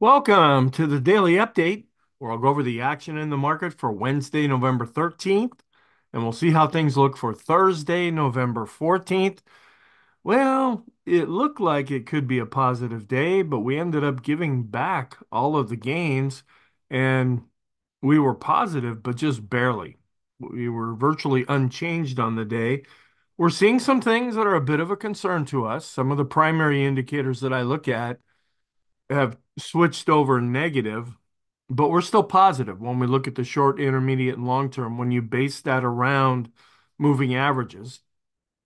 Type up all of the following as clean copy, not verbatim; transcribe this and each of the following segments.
Welcome to the Daily Update, where I'll go over the action in the market for Wednesday, November 13th, and we'll see how things look for Thursday, November 14th. Well, it looked like it could be a positive day, but we ended up giving back all of the gains, and we were positive, but just barely. We were virtually unchanged on the day. We're seeing some things that are a bit of a concern to us. Some of the primary indicators that I look at have switched over negative, but we're still positive when we look at the short, intermediate, and long term when you base that around moving averages.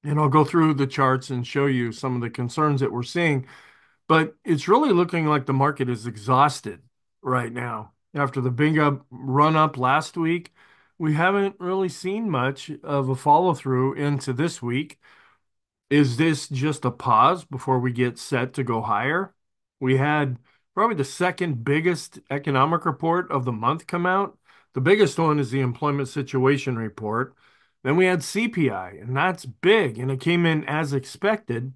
And I'll go through the charts and show you some of the concerns that we're seeing. But it's really looking like the market is exhausted right now. After the big run up last week, we haven't really seen much of a follow through into this week. Is this just a pause before we get set to go higher? We had probably the second biggest economic report of the month come out. The biggest one is the employment situation report. Then we had CPI, and that's big, and it came in as expected.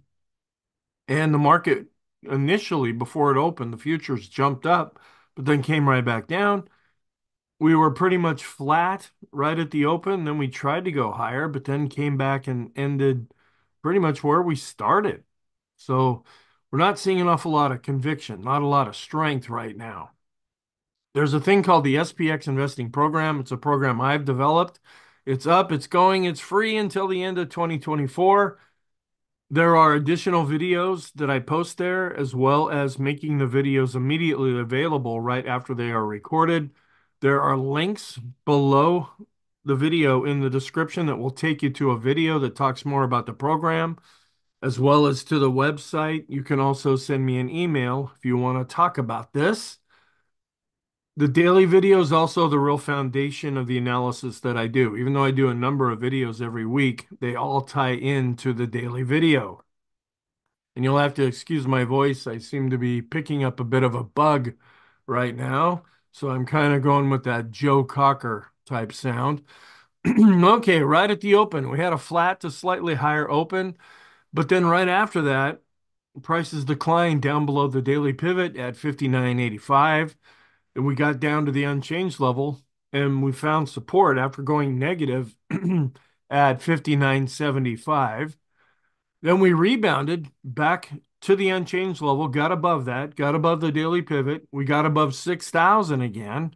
And the market initially, before it opened, the futures jumped up, but then came right back down. We were pretty much flat right at the open. Then we tried to go higher, but then came back and ended pretty much where we started. So we're not seeing an awful lot of conviction, not a lot of strength right now. There's a thing called the SPX Investing Program. It's a program I've developed. It's up, it's going, it's free until the end of 2024. There are additional videos that I post there, as well as making the videos immediately available right after they are recorded. There are links below the video in the description that will take you to a video that talks more about the program, as well as to the website. You can also send me an email if you want to talk about this. The daily video is also the real foundation of the analysis that I do. Even though I do a number of videos every week, they all tie into the daily video. And you'll have to excuse my voice. I seem to be picking up a bit of a bug right now. So I'm kind of going with that Joe Cocker type sound. Okay, right at the open, we had a flat to slightly higher open. But then right after that, prices declined down below the daily pivot at 59.85. And we got down to the unchanged level, and we found support after going negative at 59.75. Then we rebounded back to the unchanged level, got above that, got above the daily pivot. We got above 6,000 again.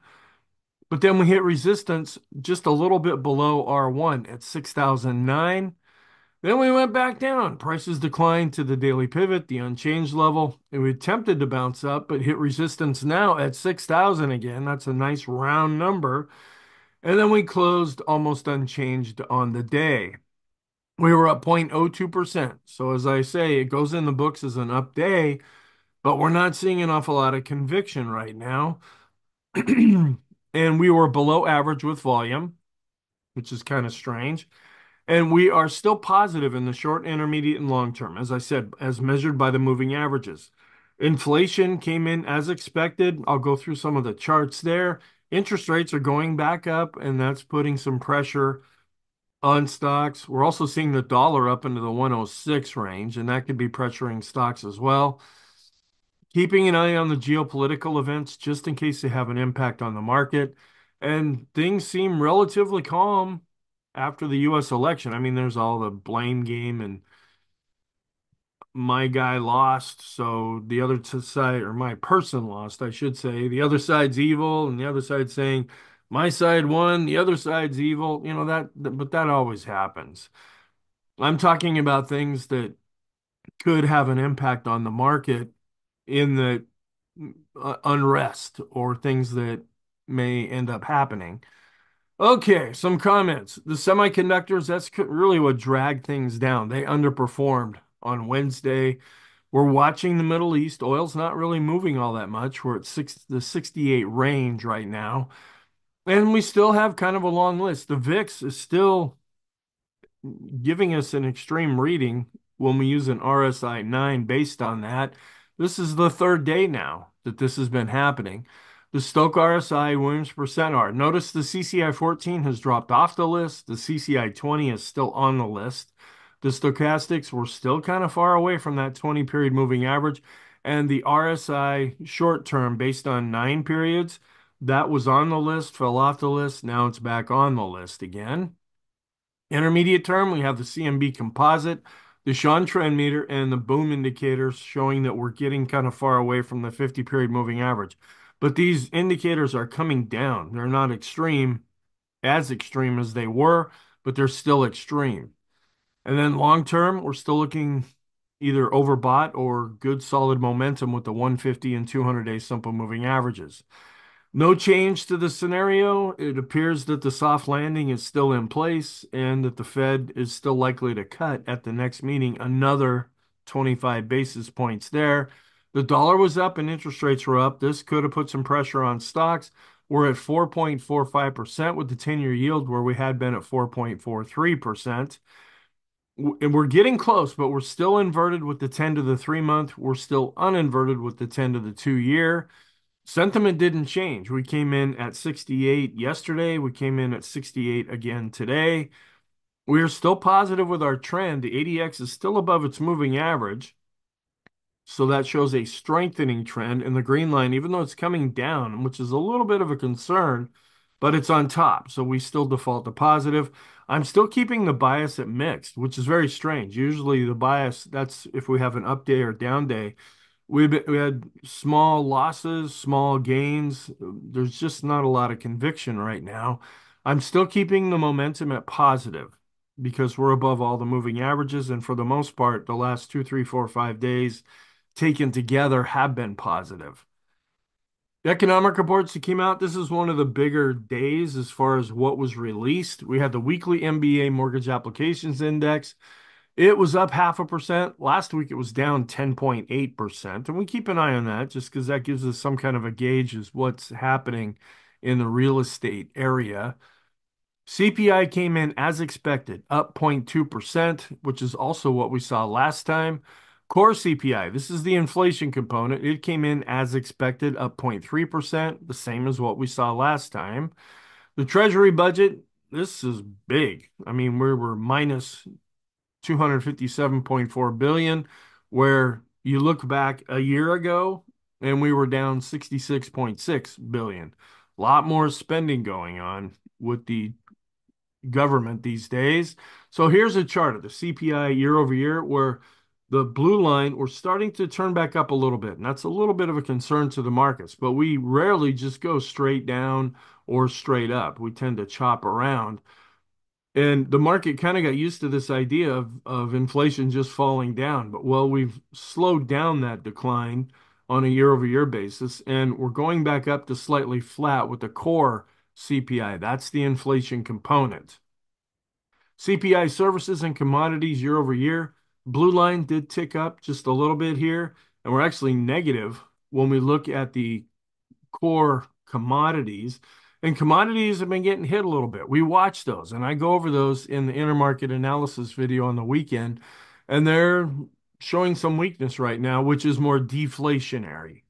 But then we hit resistance just a little bit below R1 at 6,009. Then we went back down. Prices declined to the daily pivot, the unchanged level, and we attempted to bounce up, but hit resistance now at 6,000 again. That's a nice round number. And then we closed almost unchanged on the day. We were up 0.02%. So as I say, it goes in the books as an up day, but we're not seeing an awful lot of conviction right now. And we were below average with volume, which is kind of strange. And we are still positive in the short, intermediate, and long term, as I said, as measured by the moving averages. Inflation came in as expected. I'll go through some of the charts there. Interest rates are going back up, and that's putting some pressure on stocks. We're also seeing the dollar up into the 106 range, and that could be pressuring stocks as well. Keeping an eye on the geopolitical events just in case they have an impact on the market. And things seem relatively calm after the U.S. election. I mean, there's all the blame game and my guy lost, so the other side, or my person lost, I should say. The other side's evil, and the other side's saying, my side won, the other side's evil. You know, but that always happens. I'm talking about things that could have an impact on the market in the unrest or things that may end up happening. Okay, some comments. The semiconductors, that's really what dragged things down. They underperformed on Wednesday. We're watching the Middle East. Oil's not really moving all that much. We're at the 68 range right now. And we still have kind of a long list. The VIX is still giving us an extreme reading when we use an RSI 9 based on that. This is the third day now that this has been happening. The Stoch RSI, Williams Percent R. Notice the CCI 14 has dropped off the list. The CCI 20 is still on the list. The stochastics were still kind of far away from that 20-period moving average. and the RSI short term based on 9 periods. That was on the list, fell off the list. Now it's back on the list again. Intermediate term, we have the CMB composite, the Chan Trend Meter, and the boom indicators showing that we're getting kind of far away from the 50-period moving average. But these indicators are coming down. They're not as extreme as they were, but they're still extreme. And then long-term, we're still looking either overbought or good solid momentum with the 150 and 200-day simple moving averages. No change to the scenario. It appears that the soft landing is still in place and that the Fed is still likely to cut at the next meeting another 25 basis points there. The dollar was up and interest rates were up. This could have put some pressure on stocks. We're at 4.45% with the 10-year yield where we had been at 4.43%. And we're getting close, but we're still inverted with the 10 to the 3-month. We're still uninverted with the 10 to the 2-year. Sentiment didn't change. We came in at 68 yesterday. We came in at 68 again today. We are still positive with our trend. The ADX is still above its moving average. So that shows a strengthening trend in the green line, even though it's coming down, which is a little bit of a concern, but it's on top. So we still default to positive. I'm still keeping the bias at mixed, which is very strange. Usually the bias, that's if we have an up day or down day. We had small losses, small gains. There's just not a lot of conviction right now. I'm still keeping the momentum at positive because we're above all the moving averages. And for the most part, the last 2, 3, 4, 5 days taken together have been positive. The economic reports that came out, this is one of the bigger days as far as what was released. We had the weekly MBA Mortgage Applications Index. It was up 0.5%. Last week, it was down 10.8%. And we keep an eye on that just because that gives us some kind of a gauge as what's happening in the real estate area. CPI came in as expected, up 0.2%, which is also what we saw last time. Core CPI, this is the inflation component. It came in as expected, up 0.3%, the same as what we saw last time. The Treasury budget, this is big. I mean, we were minus $257.4 billion, where you look back a year ago and we were down $66.6 billion. A lot more spending going on with the government these days. So here's a chart of the CPI year over year where the blue line, we're starting to turn back up a little bit. And that's a little bit of a concern to the markets, but we rarely just go straight down or straight up. We tend to chop around. And the market kind of got used to this idea of inflation just falling down. But, well, we've slowed down that decline on a year-over-year basis, and we're going back up to slightly flat with the core CPI. That's the inflation component. CPI services and commodities year-over-year. Blue line did tick up just a little bit here, and we're actually negative when we look at the core commodities. And commodities have been getting hit a little bit. We watch those, and I go over those in the intermarket analysis video on the weekend, and they're showing some weakness right now, which is more deflationary.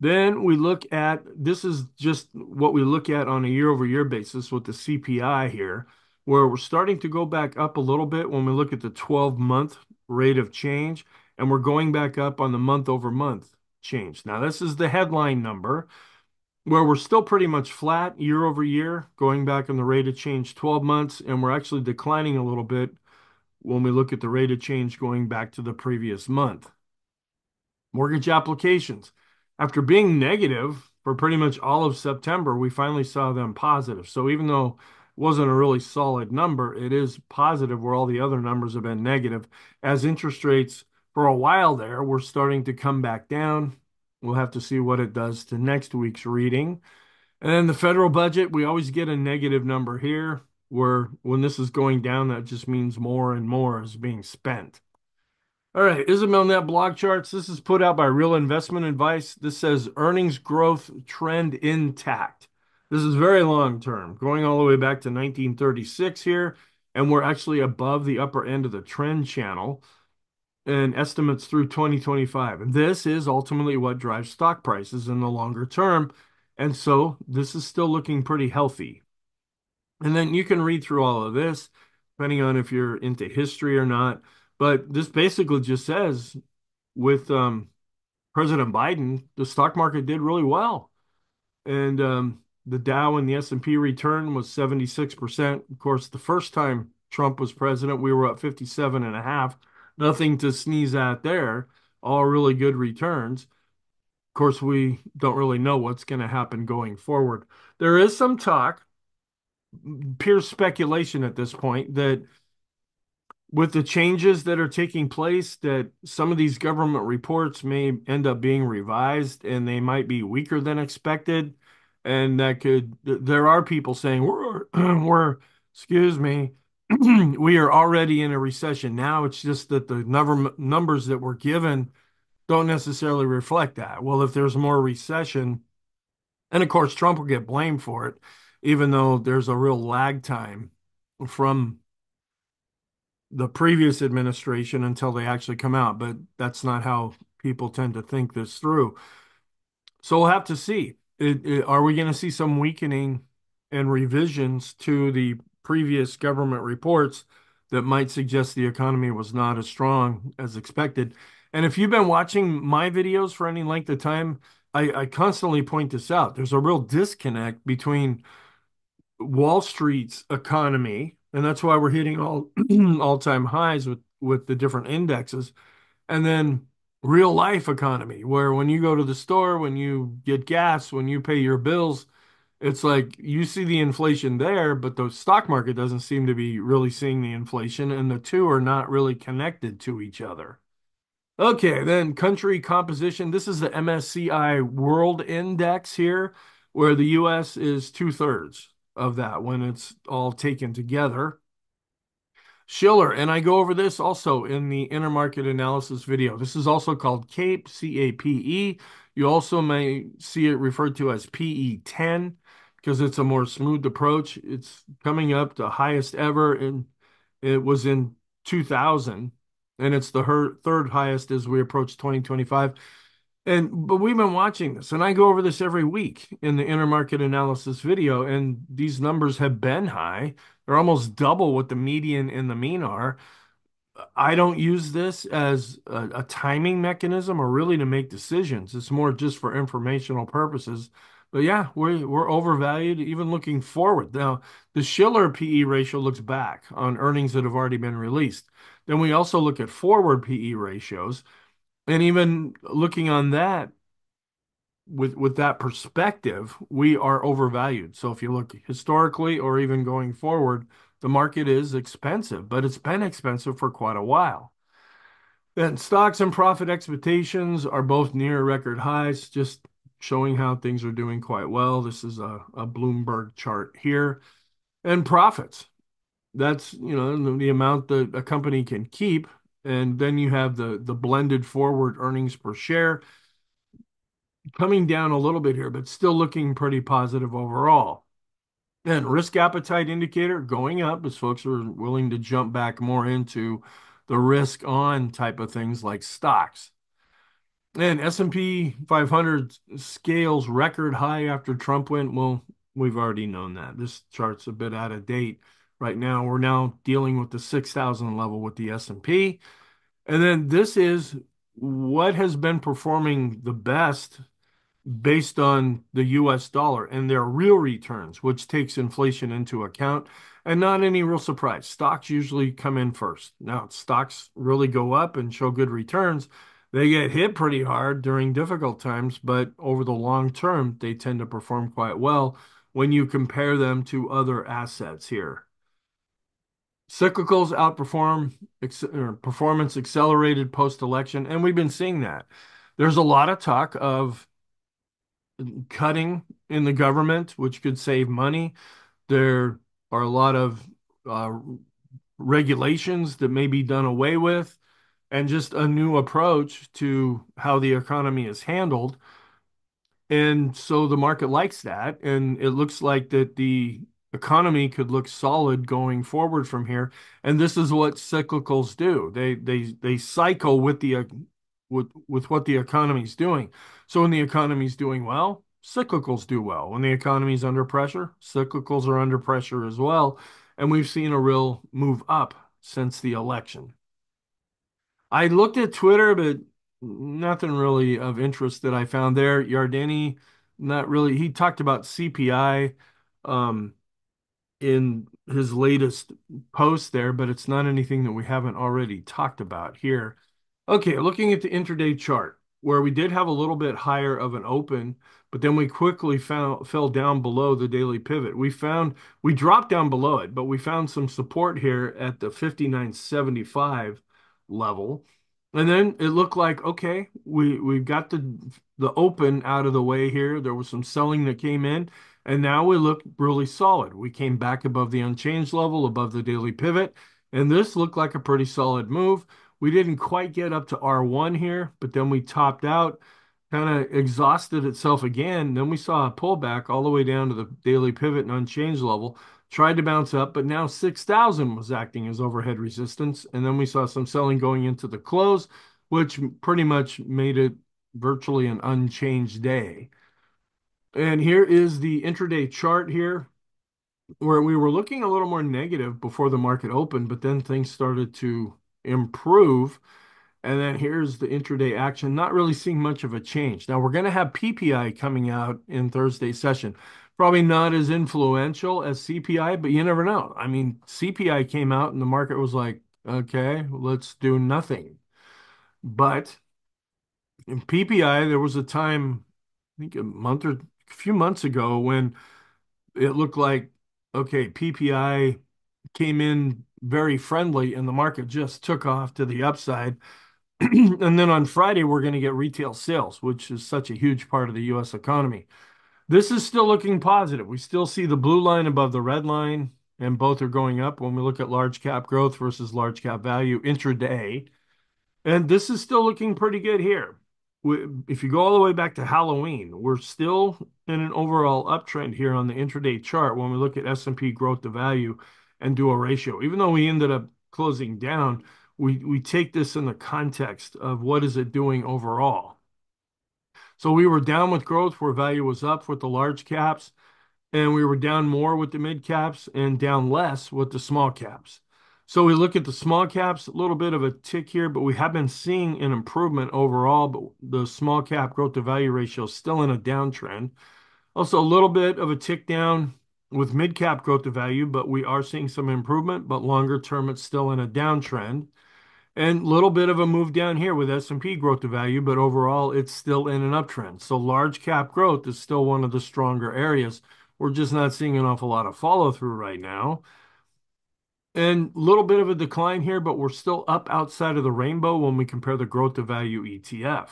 Then we look at, this is just what we look at on a year-over-year basis with the CPI here, where we're starting to go back up a little bit when we look at the 12-month rate of change, and we're going back up on the month-over-month change. Now, this is the headline number, where we're still pretty much flat year over year, going back on the rate of change 12 months, and we're actually declining a little bit when we look at the rate of change going back to the previous month. Mortgage applications. After being negative for pretty much all of September, we finally saw them positive. So even though it wasn't a really solid number, it is positive where all the other numbers have been negative. As interest rates for a while there were starting to come back down, we'll have to see what it does to next week's reading. And then the federal budget, we always get a negative number here, where when this is going down, that just means more and more is being spent. All right, Isabelnet blog charts. This is put out by Real Investment Advice. This says earnings growth trend intact. This is very long term, going all the way back to 1936 here, and we're actually above the upper end of the trend channel and estimates through 2025. And this is ultimately what drives stock prices in the longer term. And so this is still looking pretty healthy. And then you can read through all of this, depending on if you're into history or not. But this basically just says with President Biden, the stock market did really well. And the Dow and the S&P return was 76%. Of course, the first time Trump was president, we were up 57.5. Nothing to sneeze at there. All really good returns. Of course, we don't really know what's going to happen going forward. There is some talk, pure speculation at this point, that with the changes that are taking place, that some of these government reports may end up being revised and they might be weaker than expected. And that could, there are people saying, we are already in a recession now. It's just that the numbers that we're given don't necessarily reflect that. Well, if there's more recession, and of course, Trump will get blamed for it, even though there's a real lag time from the previous administration until they actually come out. But that's not how people tend to think this through. So we'll have to see. Are we going to see some weakening and revisions to the previous government reports that might suggest the economy was not as strong as expected? And if you've been watching my videos for any length of time, I constantly point this out. There's a real disconnect between Wall Street's economy, and that's why we're hitting all-time highs with the different indexes, and then real life economy, where when you go to the store, when you get gas, when you pay your bills, it's like you see the inflation there, but the stock market doesn't seem to be really seeing the inflation, and the two are not really connected to each other. Okay, then country composition. This is the MSCI World Index here, where the U.S. is 2/3 of that when it's all taken together. Schiller, and I go over this also in the intermarket analysis video. This is also called CAPE, C-A-P-E. You also may see it referred to as PE10 because it's a more smooth approach. It's coming up the highest ever, and it was in 2000, and it's the third highest as we approach 2025. But we've been watching this, and I go over this every week in the intermarket analysis video, and these numbers have been high. They're almost double what the median and the mean are. I don't use this as a timing mechanism or really to make decisions. It's more just for informational purposes. But yeah, we're overvalued even looking forward. Now, the Schiller PE ratio looks back on earnings that have already been released. Then we also look at forward PE ratios. And even looking on that, with that perspective, we are overvalued. So if you look historically or even going forward, the market is expensive, but it's been expensive for quite a while. Then stocks and profit expectations are both near record highs, just showing how things are doing quite well. This is a Bloomberg chart here. And profits, that's the amount that a company can keep. And then you have the blended forward earnings per share coming down a little bit here, but still looking pretty positive overall. Then risk appetite indicator going up as folks are willing to jump back more into the risk on type of things like stocks. And S&P 500 scales record high after Trump went. Well, we've already known that. This chart's a bit out of date. Right now, we're now dealing with the 6,000 level with the S&P. And then this is what has been performing the best based on the U.S. dollar and their real returns, which takes inflation into account. And not any real surprise. Stocks usually come in first. Now, stocks really go up and show good returns. They get hit pretty hard during difficult times, but over the long term, they tend to perform quite well when you compare them to other assets here. Cyclicals outperform performance accelerated post-election, and we've been seeing that. There's a lot of talk of cutting in the government, which could save money. There are a lot of regulations that may be done away with, and just a new approach to how the economy is handled. And so the market likes that, and it looks like that the economy could look solid going forward from here. And this is what cyclicals do. They cycle with what the economy's doing. So when the economy's doing well, cyclicals do well. When the economy's under pressure, cyclicals are under pressure as well. And we've seen a real move up since the election. I looked at Twitter, but Nothing really of interest that I found there. Yardeni, not really. He talked about CPI in his latest post there, but it's not anything that we haven't already talked about here. Okay, looking at the intraday chart, where we did have a little bit higher of an open, but then we quickly fell down below the daily pivot. We dropped down below it, but we found some support here at the 59.75 level. And then it looked like, okay, we've got the open out of the way here. There was some selling that came in, and now we look really solid. We came back above the unchanged level, above the daily pivot, and this looked like a pretty solid move. We didn't quite get up to R1 here, but then we topped out, kind of exhausted itself again. Then we saw a pullback all the way down to the daily pivot and unchanged level, tried to bounce up, but now 6,000 was acting as overhead resistance. And then we saw some selling going into the close, which pretty much made it virtually an unchanged day. And here is the intraday chart here, where we were looking a little more negative before the market opened, but then things started to improve. And then here's the intraday action, not really seeing much of a change. Now we're going to have PPI coming out in Thursday's session. Probably not as influential as CPI, but you never know. I mean, CPI came out and the market was like, okay, let's do nothing. But in PPI, there was a time, I think a month or a few months ago, when it looked like, okay, PPI came in very friendly and the market just took off to the upside. And then on Friday, we're going to get retail sales, which is such a huge part of the U.S. economy. This is still looking positive. We still see the blue line above the red line, and both are going up when we look at large cap growth versus large cap value intraday. And this is still looking pretty good here. If you go all the way back to Halloween, we're still in an overall uptrend here on the intraday chart when we look at S&P growth to value and do a ratio. Even though we ended up closing down, we take this in the context of what is it doing overall. So we were down with growth where value was up with the large caps, and we were down more with the mid caps and down less with the small caps. So we look at the small caps, a little bit of a tick here, but we have been seeing an improvement overall, but the small cap growth to value ratio is still in a downtrend. Also a little bit of a tick down with mid cap growth to value, but we are seeing some improvement, but longer term, it's still in a downtrend. And a little bit of a move down here with S&P growth to value, but overall, it's still in an uptrend. So large cap growth is still one of the stronger areas. We're just not seeing an awful lot of follow through right now. And a little bit of a decline here, but we're still up outside of the rainbow when we compare the growth to value ETF.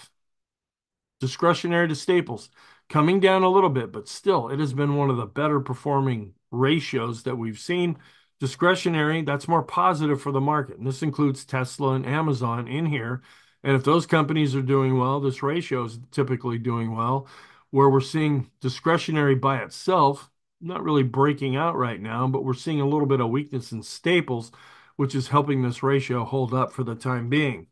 Discretionary to staples, coming down a little bit, but still, it has been one of the better performing ratios that we've seen. Discretionary, that's more positive for the market. And this includes Tesla and Amazon in here. And if those companies are doing well, this ratio is typically doing well, where we're seeing discretionary by itself, not really breaking out right now, but we're seeing a little bit of weakness in staples, which is helping this ratio hold up for the time being.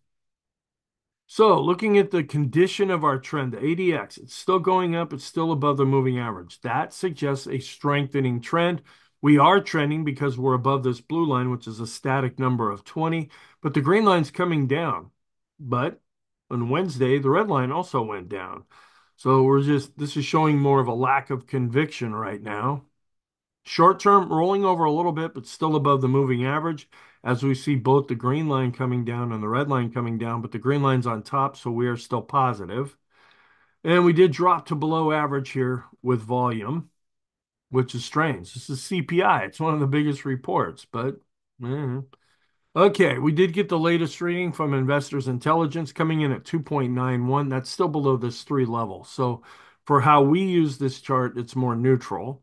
So looking at the condition of our trend, the ADX, it's still going up. It's still above the moving average. That suggests a strengthening trend. We are trending because we're above this blue line, which is a static number of 20, but the green line's coming down. But on Wednesday, the red line also went down. So this is showing more of a lack of conviction right now. Short-term rolling over a little bit, but still above the moving average, as we see both the green line coming down and the red line coming down, but the green line's on top, so we are still positive. And we did drop to below average here with volume, which is strange. This is CPI. It's one of the biggest reports, but okay, we did get the latest reading from Investors Intelligence coming in at 2.91. That's still below this 3 level. So for how we use this chart, it's more neutral.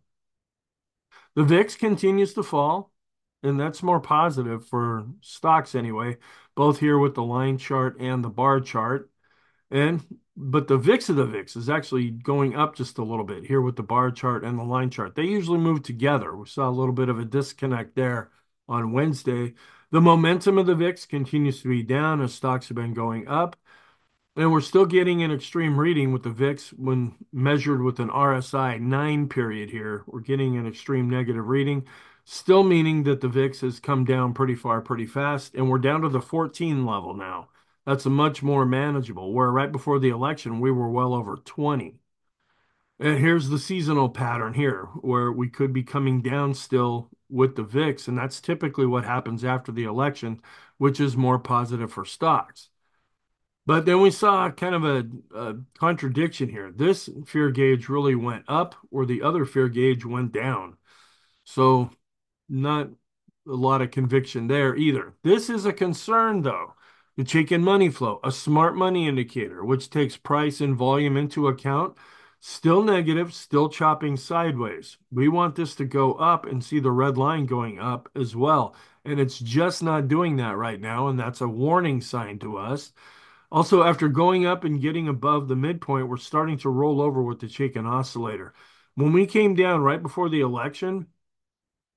The VIX continues to fall, and that's more positive for stocks anyway, both here with the line chart and the bar chart. But the VIX of the VIX is actually going up just a little bit here with the bar chart and the line chart. They usually move together. We saw a little bit of a disconnect there on Wednesday. The momentum of the VIX continues to be down as stocks have been going up. And we're still getting an extreme reading with the VIX when measured with an RSI 9 period here. We're getting an extreme negative reading, still meaning that the VIX has come down pretty far, pretty fast. And we're down to the 14 level now. That's a much more manageable, where right before the election, we were well over 20. And here's the seasonal pattern here, where we could be coming down still with the VIX, and that's typically what happens after the election, which is more positive for stocks. But then we saw kind of a contradiction here. This fear gauge really went up, or the other fear gauge went down. So not a lot of conviction there either. This is a concern, though. The Chaikin money flow, a smart money indicator, which takes price and volume into account, still negative, still chopping sideways. We want this to go up and see the red line going up as well. And it's just not doing that right now, and that's a warning sign to us. Also, after going up and getting above the midpoint, we're starting to roll over with the Chaikin oscillator. When we came down right before the election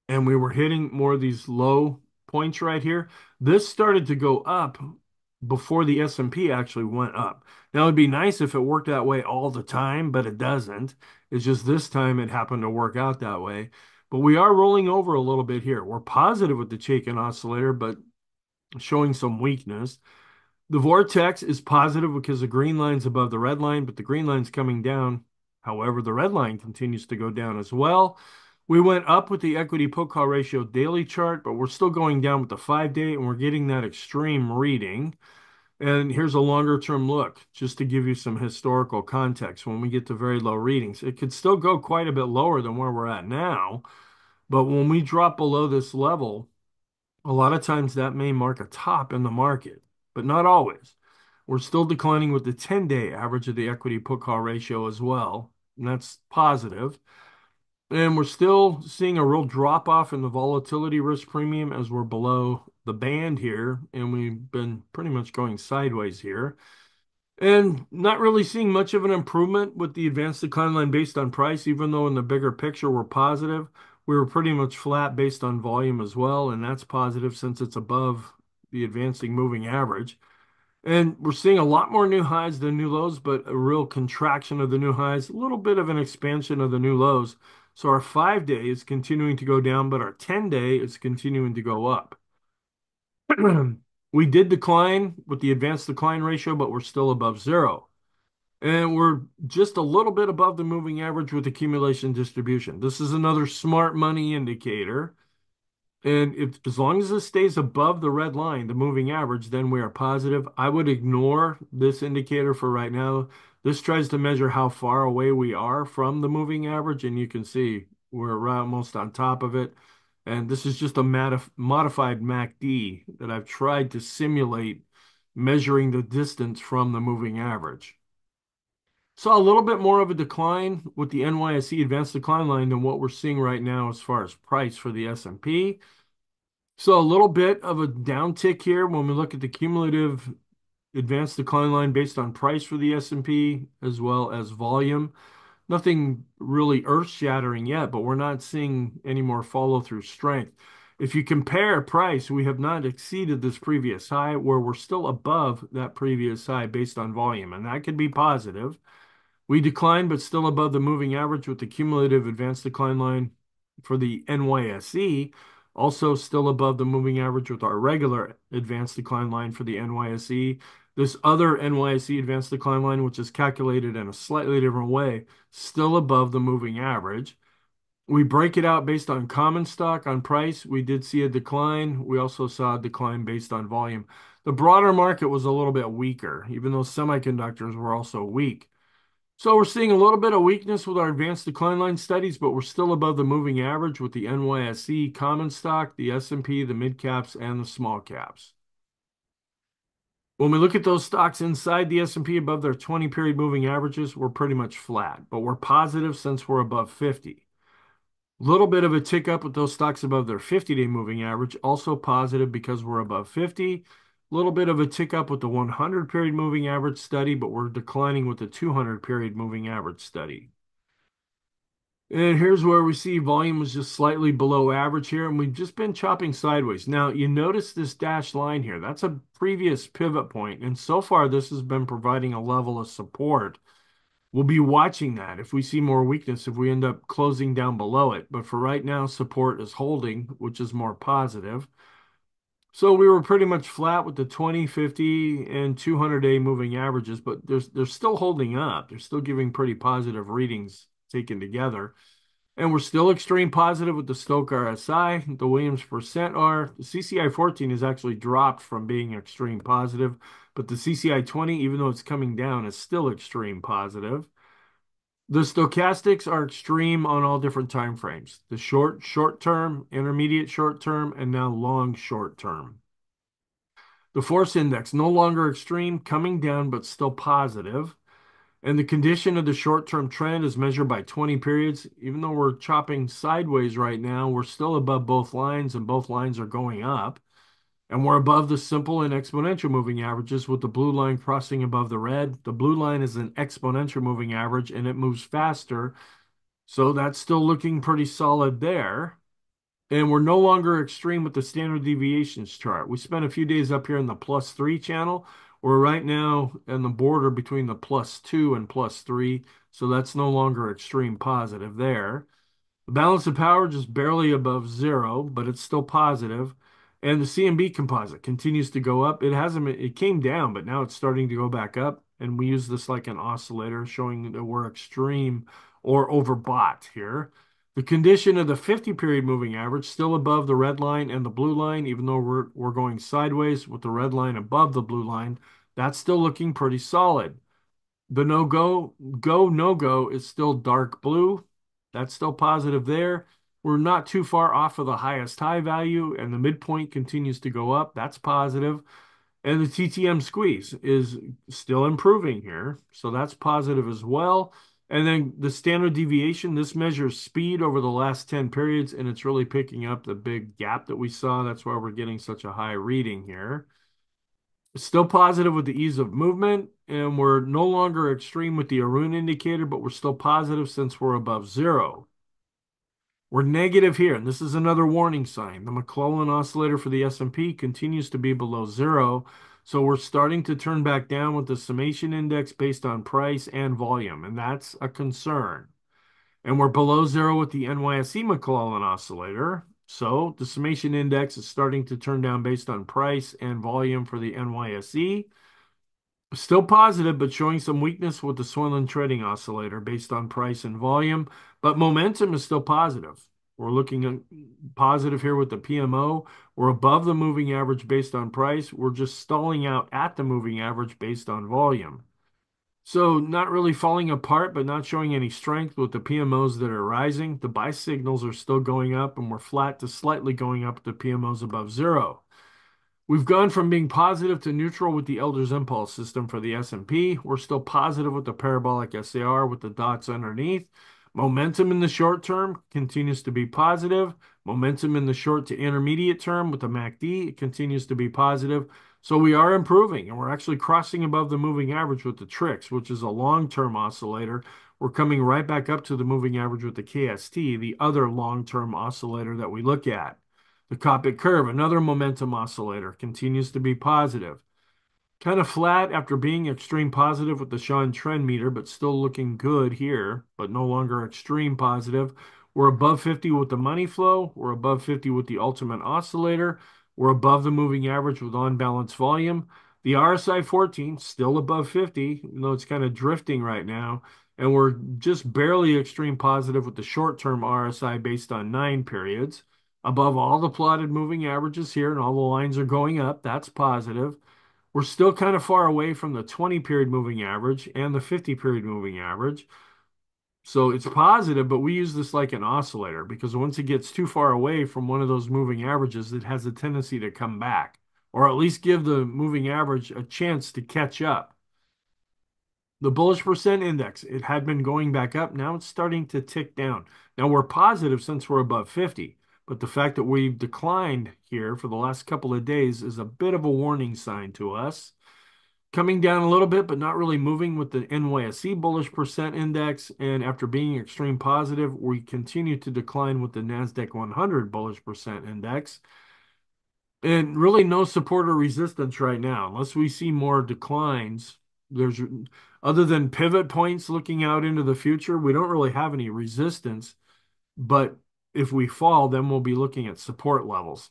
and we were hitting more of these low points right here, this started to go up before the S&P actually went up. Now, it'd be nice if it worked that way all the time, but it doesn't. It's just this time it happened to work out that way. But we are rolling over a little bit here. We're positive with the Chaikin oscillator, but showing some weakness. The Vortex is positive because the green line's above the red line, but the green line's coming down. However, the red line continues to go down as well. We went up with the equity put-call ratio daily chart, but we're still going down with the 5-day, and we're getting that extreme reading. And here's a longer-term look, just to give you some historical context when we get to very low readings. It could still go quite a bit lower than where we're at now, but when we drop below this level, a lot of times that may mark a top in the market. But not always. We're still declining with the 10-day average of the equity put-call ratio as well, and that's positive. And we're still seeing a real drop-off in the volatility risk premium as we're below the band here, and we've been pretty much going sideways here. And not really seeing much of an improvement with the advanced decline line based on price, even though in the bigger picture we're positive. We were pretty much flat based on volume as well, and that's positive since it's above the advancing moving average. And we're seeing a lot more new highs than new lows, but a real contraction of the new highs, a little bit of an expansion of the new lows. So our 5-day is continuing to go down, but our 10-day is continuing to go up. We did decline with the advanced decline ratio, but we're still above zero. And we're just a little bit above the moving average with accumulation distribution. This is another smart money indicator. And as long as this stays above the red line, the moving average, then we are positive. I would ignore this indicator for right now. This tries to measure how far away we are from the moving average, and you can see we're almost on top of it. And this is just a modified MACD that I've tried to simulate measuring the distance from the moving average. Saw a little bit more of a decline with the NYSE advanced decline line than what we're seeing right now as far as price for the S&P. So a little bit of a downtick here when we look at the cumulative advanced decline line based on price for the S&P as well as volume. Nothing really earth-shattering yet, but we're not seeing any more follow-through strength. If you compare price, we have not exceeded this previous high, where we're still above that previous high based on volume, and that could be positive. We declined, but still above the moving average with the cumulative advanced decline line for the NYSE, also still above the moving average with our regular advanced decline line for the NYSE. This other NYSE advanced decline line, which is calculated in a slightly different way, still above the moving average. We break it out based on common stock, on price. We did see a decline. We also saw a decline based on volume. The broader market was a little bit weaker, even though semiconductors were also weak. So we're seeing a little bit of weakness with our advanced decline line studies, but we're still above the moving average with the NYSE common stock, the S&P, the mid caps, and the small caps. When we look at those stocks inside the S&P above their 20-period moving averages, we're pretty much flat, but we're positive since we're above 50. Little bit of a tick up with those stocks above their 50-day moving average, also positive because we're above 50. Little bit of a tick up with the 100-period moving average study, but we're declining with the 200-period moving average study. And here's where we see volume was just slightly below average here, and we've just been chopping sideways. Now, you notice this dashed line here. That's a previous pivot point, and so far this has been providing a level of support. We'll be watching that if we see more weakness, if we end up closing down below it. But for right now, support is holding, which is more positive. So we were pretty much flat with the 20, 50, and 200-day moving averages, but they're still holding up. They're still giving pretty positive readings taken together. And we're still extreme positive with the Stoch RSI, the Williams Percent R. The CCI 14 has actually dropped from being extreme positive, but the CCI 20, even though it's coming down, is still extreme positive. The stochastics are extreme on all different time frames. The short term, intermediate short term, and now long short term. The force index, no longer extreme, coming down, but still positive. And the condition of the short term trend is measured by 20 periods. Even though we're chopping sideways right now, we're still above both lines, and both lines are going up. And we're above the simple and exponential moving averages with the blue line crossing above the red. The blue line is an exponential moving average, and it moves faster. So that's still looking pretty solid there. And we're no longer extreme with the standard deviations chart. We spent a few days up here in the +3 channel. We're right now in the border between the +2 and +3. So that's no longer extreme positive there. The balance of power just barely above zero, but it's still positive. And the CMB composite continues to go up. It hasn't been, it came down, but now it's starting to go back up. And we use this like an oscillator showing that we're extreme or overbought here. The condition of the 50-period moving average still above the red line and the blue line, even though we're going sideways with the red line above the blue line. That's still looking pretty solid. The no-go is still dark blue. That's still positive there. We're not too far off of the highest high value, and the midpoint continues to go up. That's positive. And the TTM squeeze is still improving here, so that's positive as well. And then the standard deviation, this measures speed over the last 10 periods, and it's really picking up the big gap that we saw. That's why we're getting such a high reading here. It's still positive with the ease of movement, and we're no longer extreme with the Arun indicator, but we're still positive since we're above zero. We're negative here, and this is another warning sign. The McClellan Oscillator for the S&P continues to be below zero, so we're starting to turn back down with the summation index based on price and volume, and that's a concern. And we're below zero with the NYSE McClellan Oscillator, so the summation index is starting to turn down based on price and volume for the NYSE. Still positive, but showing some weakness with the Swinland Trading Oscillator based on price and volume. But momentum is still positive. We're looking at positive here with the PMO. We're above the moving average based on price. We're just stalling out at the moving average based on volume. So not really falling apart, but not showing any strength with the PMOs that are rising. The buy signals are still going up, and we're flat to slightly going up the PMOs above zero. We've gone from being positive to neutral with the Elder's Impulse System for the S&P. We're still positive with the Parabolic SAR with the dots underneath. Momentum in the short term continues to be positive. Momentum in the short to intermediate term with the MACD, it continues to be positive. So we are improving, and we're actually crossing above the moving average with the TRIX, which is a long-term oscillator. We're coming right back up to the moving average with the KST, the other long-term oscillator that we look at. The CAPE curve, another momentum oscillator, continues to be positive. Kind of flat after being extreme positive with the Chan Trend Meter, but still looking good here, but no longer extreme positive. We're above 50 with the money flow. We're above 50 with the ultimate oscillator. We're above the moving average with on-balance volume. The RSI 14, still above 50, even though it's kind of drifting right now. And we're just barely extreme positive with the short-term RSI based on 9 periods. Above all the plotted moving averages here, and all the lines are going up. That's positive. We're still kind of far away from the 20-period moving average and the 50-period moving average. So it's positive, but we use this like an oscillator, because once it gets too far away from one of those moving averages, it has a tendency to come back, or at least give the moving average a chance to catch up. The bullish percent index, it had been going back up. Now it's starting to tick down. Now we're positive since we're above 50. But the fact that we've declined here for the last couple of days is a bit of a warning sign to us. Coming down a little bit, but not really moving with the NYSE bullish percent index. And after being extreme positive, we continue to decline with the NASDAQ 100 bullish percent index. And really no support or resistance right now, unless we see more declines. There's, other than pivot points looking out into the future, we don't really have any resistance. But if we fall, then we'll be looking at support levels.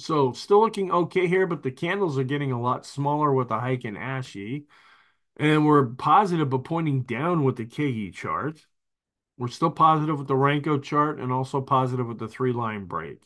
So still looking okay here, but the candles are getting a lot smaller with the hike in ASHI. And we're positive, but pointing down with the KE chart. We're still positive with the Renko chart and also positive with the three-line break.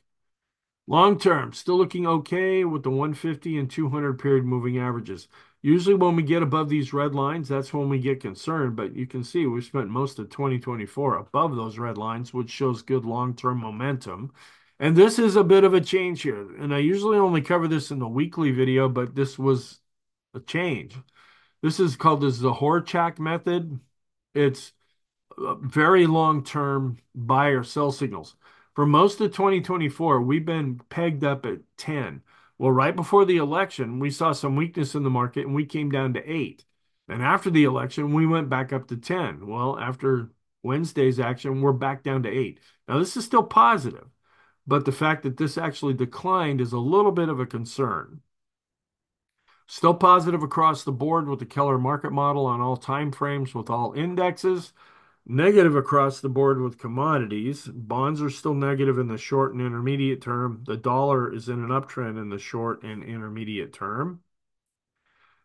Long-term, still looking okay with the 150 and 200 period moving averages. Usually when we get above these red lines, that's when we get concerned. But you can see we've spent most of 2024 above those red lines, which shows good long-term momentum. And this is a bit of a change here. And I usually only cover this in the weekly video, but this was a change. This is called the Zahorchak method. It's very long-term buy or sell signals. For most of 2024, we've been pegged up at 10. Well, right before the election, we saw some weakness in the market, and we came down to 8. And after the election, we went back up to 10. Well, after Wednesday's action, we're back down to 8. Now, this is still positive, but the fact that this actually declined is a little bit of a concern. Still positive across the board with the Keller market model on all time frames with all indexes. Negative across the board with commodities. Bonds are still negative in the short and intermediate term. The dollar is in an uptrend in the short and intermediate term.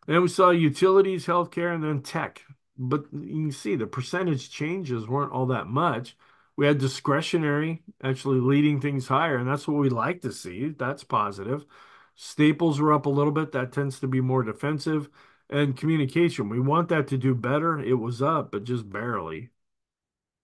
Then we saw utilities, healthcare, and then tech. But you can see the percentage changes weren't all that much. We had discretionary actually leading things higher, and that's what we like to see. That's positive. Staples were up a little bit. That tends to be more defensive. And communication, we want that to do better. It was up, but just barely.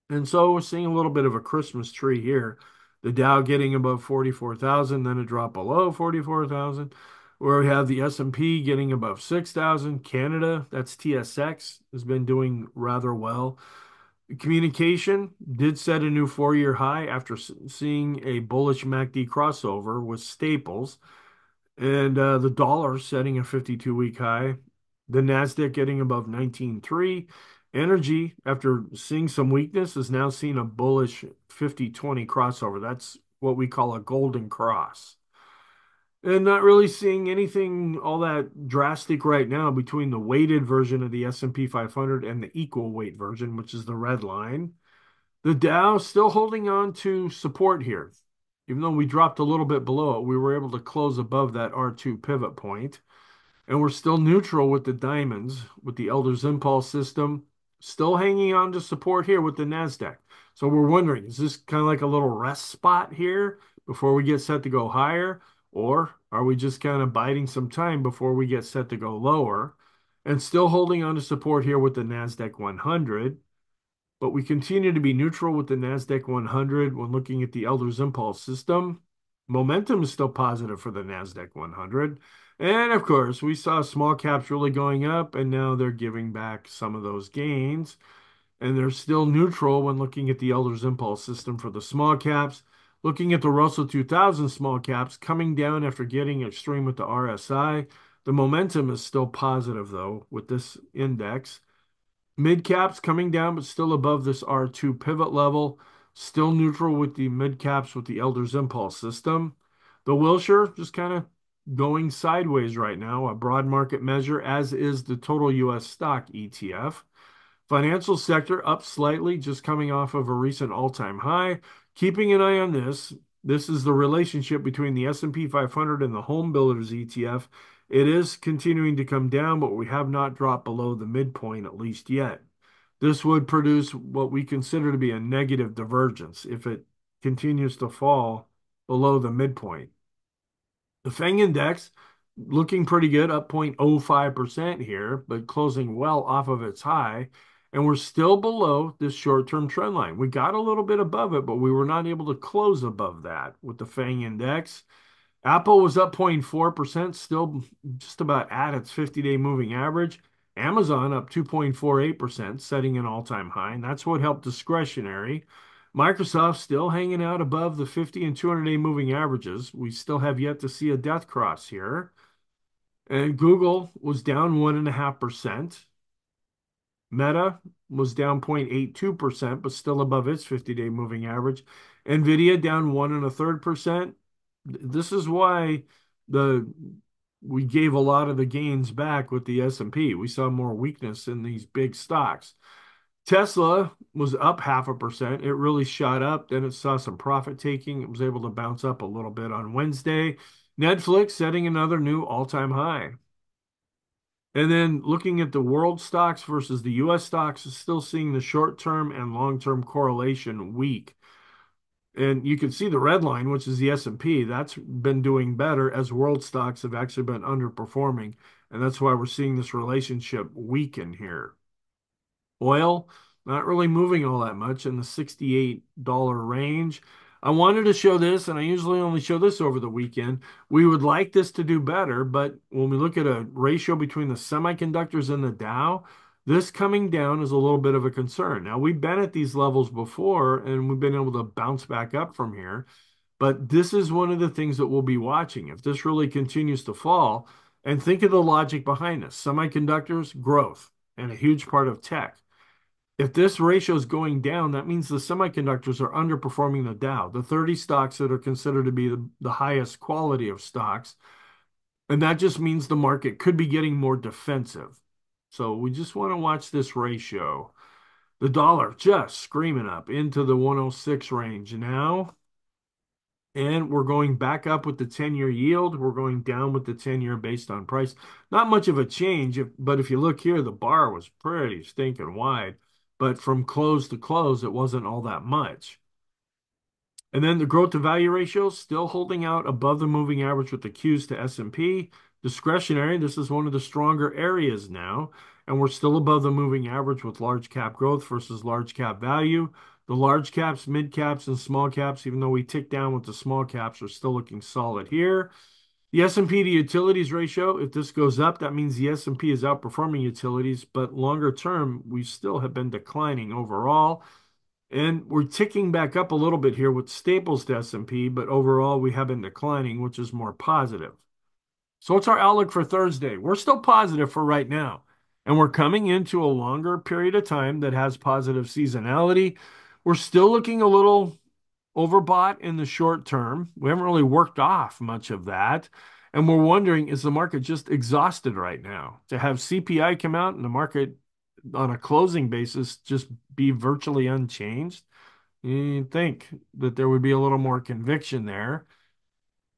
And so we're seeing a little bit of a Christmas tree here. The Dow getting above 44,000, then a drop below 44,000. Where we have the S&P getting above 6,000. Canada, that's TSX, has been doing rather well. Communication did set a new four-year high after seeing a bullish MACD crossover with Staples. And the dollar setting a 52-week high. The NASDAQ getting above 19.3. Energy, after seeing some weakness, has now seen a bullish 50-20 crossover. That's what we call a golden cross. And not really seeing anything all that drastic right now between the weighted version of the S&P 500 and the equal weight version, which is the red line. The Dow still holding on to support here. Even though we dropped a little bit below it, we were able to close above that R2 pivot point. And we're still neutral with the diamonds, with the Elder's Impulse System, still hanging on to support here with the NASDAQ. So we're wondering, is this kind of like a little rest spot here before we get set to go higher? Or are we just kind of biding some time before we get set to go lower? And still holding on to support here with the NASDAQ 100. But we continue to be neutral with the NASDAQ 100 when looking at the Elder's Impulse System. Momentum is still positive for the NASDAQ 100. And, of course, we saw small caps really going up, and now they're giving back some of those gains. And they're still neutral when looking at the Elder's Impulse System for the small caps. Looking at the Russell 2000 small caps, coming down after getting extreme with the RSI. The momentum is still positive, though, with this index. Mid caps coming down, but still above this R2 pivot level. Still neutral with the mid caps with the Elder's Impulse System. The Wilshire just kind of going sideways right now, a broad market measure, as is the total U.S. stock ETF. Financial sector up slightly, just coming off of a recent all-time high. Keeping an eye on this, this is the relationship between the S&P 500 and the Home Builders ETF. It is continuing to come down, but we have not dropped below the midpoint, at least yet. This would produce what we consider to be a negative divergence if it continues to fall below the midpoint. The FANG index looking pretty good, up 0.05% here, but closing well off of its high. And we're still below this short-term trend line. We got a little bit above it, but we were not able to close above that with the FANG index. Apple was up 0.4%, still just about at its 50-day moving average. Amazon up 2.48%, setting an all-time high, and that's what helped discretionary. Microsoft still hanging out above the 50 and 200-day moving averages. We still have yet to see a death cross here. And Google was down 1.5%. Meta was down 0.82%, but still above its 50-day moving average. NVIDIA down 1.33%. This is why we gave a lot of the gains back with the S&P. We saw more weakness in these big stocks. Tesla was up 0.5%. It really shot up. Then it saw some profit taking. It was able to bounce up a little bit on Wednesday. Netflix setting another new all-time high. And then looking at the world stocks versus the U.S. stocks, is still seeing the short-term and long-term correlation weak. And you can see the red line, which is the S&P. That's been doing better as world stocks have actually been underperforming. And that's why we're seeing this relationship weaken here. Oil, not really moving all that much in the $68 range. I wanted to show this, and I usually only show this over the weekend. We would like this to do better, but when we look at a ratio between the semiconductors and the Dow, this coming down is a little bit of a concern. Now, we've been at these levels before, and we've been able to bounce back up from here, but this is one of the things that we'll be watching. If this really continues to fall, and think of the logic behind this. Semiconductors, growth, and a huge part of tech. If this ratio is going down, that means the semiconductors are underperforming the Dow, the 30 stocks that are considered to be the highest quality of stocks. And that just means the market could be getting more defensive. So we just want to watch this ratio. The dollar just screaming up into the 106 range now. And we're going back up with the 10-year yield. We're going down with the 10-year based on price. Not much of a change, but if you look here, the bar was pretty stinking wide. But from close to close, it wasn't all that much. And then the growth to value ratio still holding out above the moving average with the Qs to S&P. Discretionary, this is one of the stronger areas now. And we're still above the moving average with large cap growth versus large cap value. The large caps, mid caps, and small caps, even though we tick down with the small caps, are still looking solid here. The S&P to utilities ratio, if this goes up, that means the S&P is outperforming utilities, but longer term, we still have been declining overall. And we're ticking back up a little bit here with staples to S&P, but overall, we have been declining, which is more positive. So what's our outlook for Thursday? We're still positive for right now, and we're coming into a longer period of time that has positive seasonality. We're still looking a little overbought in the short term. We haven't really worked off much of that. And we're wondering, is the market just exhausted right now? To have CPI come out and the market on a closing basis just be virtually unchanged, you'd think that there would be a little more conviction there.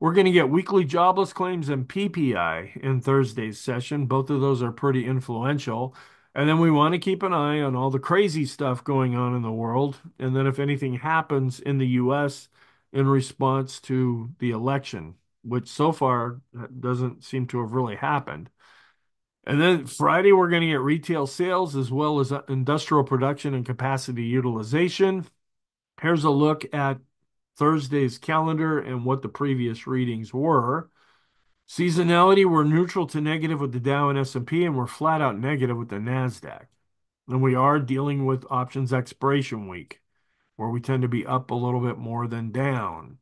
We're going to get weekly jobless claims and PPI in Thursday's session. Both of those are pretty influential. And then we want to keep an eye on all the crazy stuff going on in the world. And then if anything happens in the U.S. in response to the election, which so far doesn't seem to have really happened. And then Friday, we're going to get retail sales as well as industrial production and capacity utilization. Here's a look at Thursday's calendar and what the previous readings were. Seasonality, we're neutral to negative with the Dow and S&P, and we're flat out negative with the NASDAQ. And we are dealing with options expiration week, where we tend to be up a little bit more than down.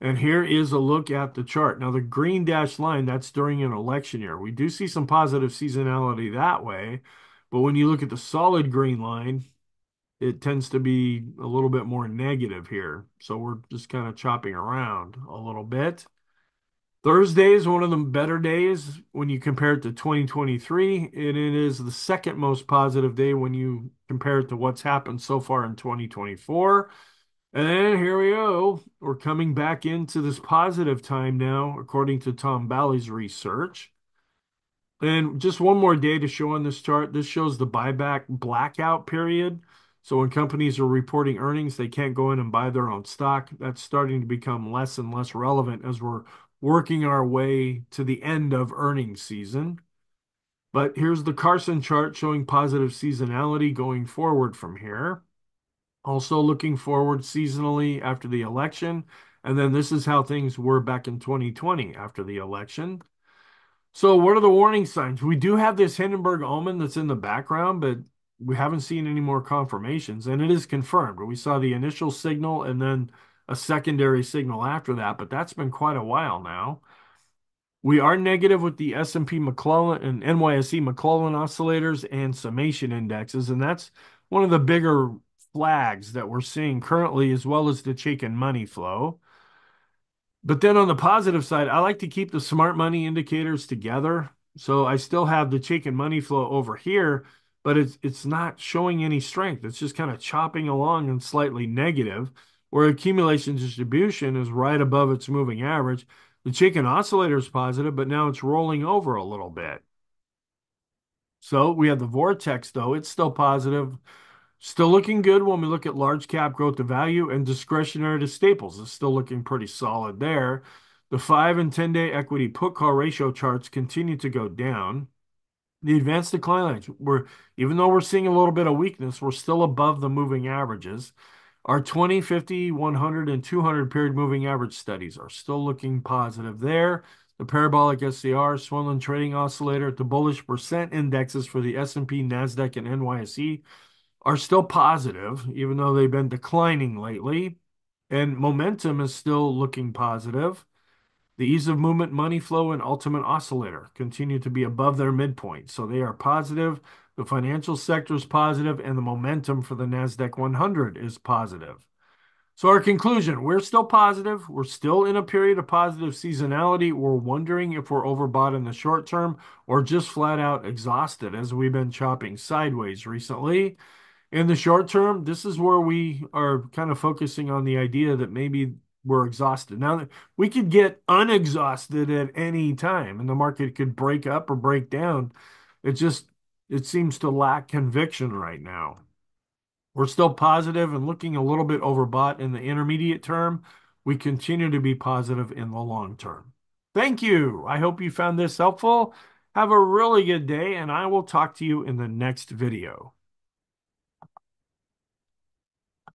And here is a look at the chart. Now, the green dashed line, that's during an election year. We do see some positive seasonality that way, but when you look at the solid green line, it tends to be a little bit more negative here. So we're just kind of chopping around a little bit. Thursday is one of the better days when you compare it to 2023, and it is the second most positive day when you compare it to what's happened so far in 2024. And then here we go. We're coming back into this positive time now, according to Tom Bally's research. And just one more day to show on this chart. This shows the buyback blackout period. So when companies are reporting earnings, they can't go in and buy their own stock. That's starting to become less and less relevant as we're working our way to the end of earnings season. But here's the Carson chart showing positive seasonality going forward from here. Also looking forward seasonally after the election. And then this is how things were back in 2020 after the election. So what are the warning signs? We do have this Hindenburg Omen that's in the background, but we haven't seen any more confirmations. And it is confirmed. We saw the initial signal and then a secondary signal after that, but that's been quite a while now. We are negative with the S&P McClellan and NYSE McClellan oscillators and summation indexes, and that's one of the bigger flags that we're seeing currently, as well as the Chaikin money flow. But then on the positive side, I like to keep the smart money indicators together, so I still have the Chaikin money flow over here, but it's not showing any strength. It's just kind of chopping along and slightly negative, where accumulation distribution is right above its moving average. The Chaikin Oscillator is positive, but now it's rolling over a little bit. So we have the Vortex, though. It's still positive. Still looking good when we look at large cap growth to value and discretionary to staples. It's still looking pretty solid there. The 5 and 10-day equity put-call ratio charts continue to go down. The advanced decline lines, even though we're seeing a little bit of weakness, we're still above the moving averages. Our 20, 50, 100, and 200 period moving average studies are still looking positive there. The Parabolic SAR, Swinland Trading Oscillator, the bullish percent indexes for the S&P, NASDAQ, and NYSE are still positive, even though they've been declining lately. And momentum is still looking positive. The ease of movement, money flow, and ultimate oscillator continue to be above their midpoint. So they are positive. The financial sector is positive, and the momentum for the NASDAQ 100 is positive. So our conclusion, we're still positive. We're still in a period of positive seasonality. We're wondering if we're overbought in the short term or just flat out exhausted as we've been chopping sideways recently. In the short term, this is where we are kind of focusing on the idea that maybe we're exhausted. Now, we could get unexhausted at any time, and the market could break up or break down. It seems to lack conviction right now. We're still positive and looking a little bit overbought in the intermediate term. We continue to be positive in the long term. Thank you. I hope you found this helpful. Have a really good day, and I will talk to you in the next video.